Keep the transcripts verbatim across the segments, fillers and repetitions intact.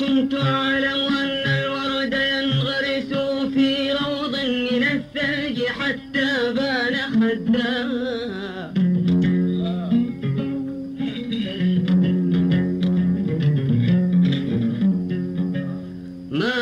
كنت أعلم أن الورد ينغرس في روض من الثلج حتى بان خداه. ما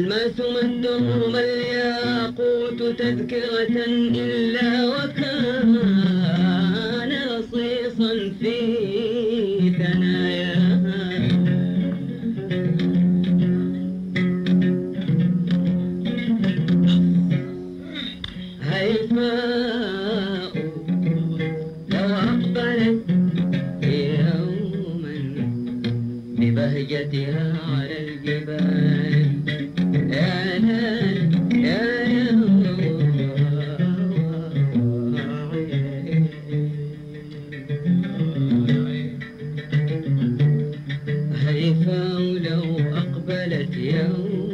الماس ما الدر ما الياقوت تذكرة إلا وكان رصيصا في ثناياها. هيفاء لو أقبلت يوما ببهجتها على الجبال هيفاء لو أقبلت يوم